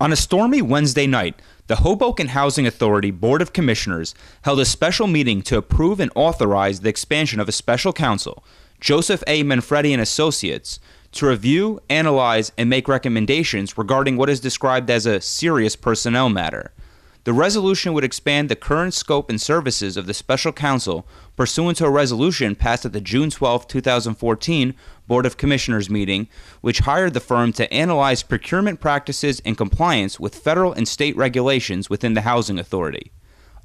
On a stormy Wednesday night, the Hoboken Housing Authority Board of Commissioners held a special meeting to approve and authorize the expansion of a special counsel, Joseph A. Manfredi and Associates, to review, analyze, and make recommendations regarding what is described as a serious personnel matter. The resolution would expand the current scope and services of the special counsel pursuant to a resolution passed at the June 12, 2014 Board of Commissioners meeting, which hired the firm to analyze procurement practices and compliance with federal and state regulations within the Housing Authority.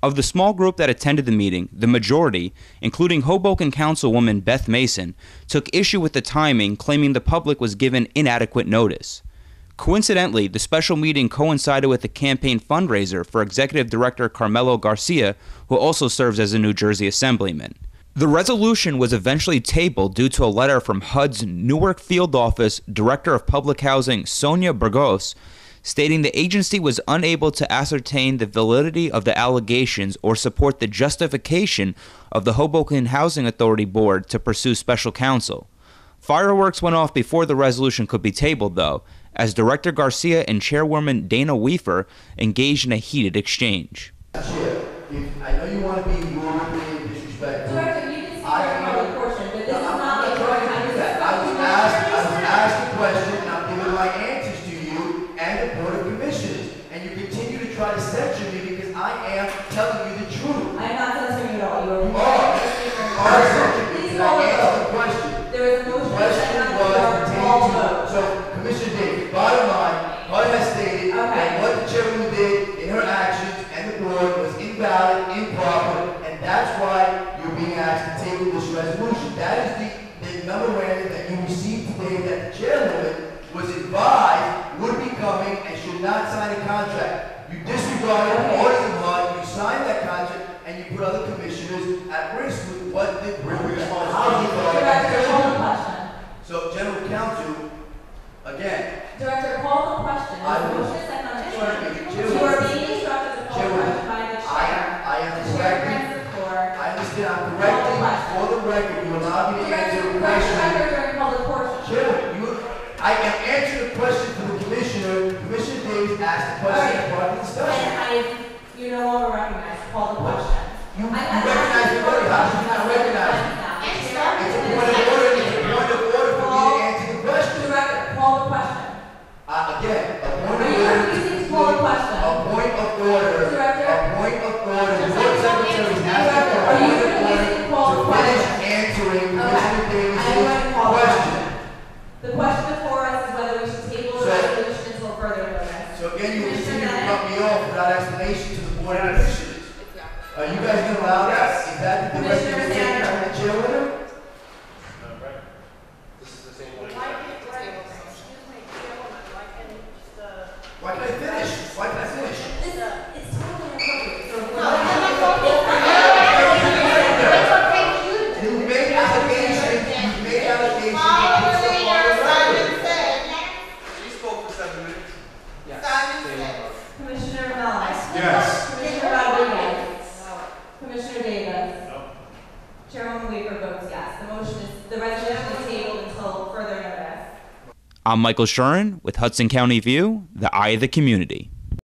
Of the small group that attended the meeting, the majority, including Hoboken Councilwoman Beth Mason, took issue with the timing, claiming the public was given inadequate notice. Coincidentally, the special meeting coincided with a campaign fundraiser for Executive Director Carmelo Garcia, who also serves as a New Jersey Assemblyman. The resolution was eventually tabled due to a letter from HUD's Newark Field Office Director of Public Housing, Sonia Burgos, stating the agency was unable to ascertain the validity of the allegations or support the justification of the Hoboken Housing Authority Board to pursue special counsel. Fireworks went off before the resolution could be tabled, though, as Director Garcia and Chairwoman Dana Wefer engaged in a heated exchange. Chair, I know you want to be wrong and disrespectful. Director, you didn't see my portion, but this is not a right time to that. I was asked the question, and I'm giving my answers to you and the Board of Commissioners, and you continue to try to censure me because I am telling you the truth. I am not censoring at all. You are censoring me because I answered the question. There is no question was pertaining to. So, Commissioner Davis, bottom line, HUD has stated that what the chairwoman did in her actions and the board was invalid, improper, and that's why you're being asked to table this resolution. That is the memorandum that you received today that the chairwoman was advised would be coming and should not sign a contract. You disregarded the orders of HUD, you signed that contract, and you put other commissioners at risk with what the board responsibility. So, General Counsel, again, Director, call the question. You are being instructed to call the question by the chair. I understand. I'm correcting for the record. You allow me to answer the question. I can answer the question for the commissioner. Commissioner Davis asked the question at part of the discussion. You no longer recognize. Call the question. You recognize the question. How should you not recognize it? It's a point of order. It's a point of order for me to answer the question. Director, call the question. Again, a point of order. A point of order. Director, a point of order. The board secretary has to call a point of order to finish answering Commissioner Davis's question. The question before us is whether we should table the resolution until further notice. So again, you continue to cut me off without explanation to the board of commissioners. Are you guys going to allow that? Is that the direction you're taking on the chair with her? I'm Michael Shuren with Hudson County View, the Eye of the Community.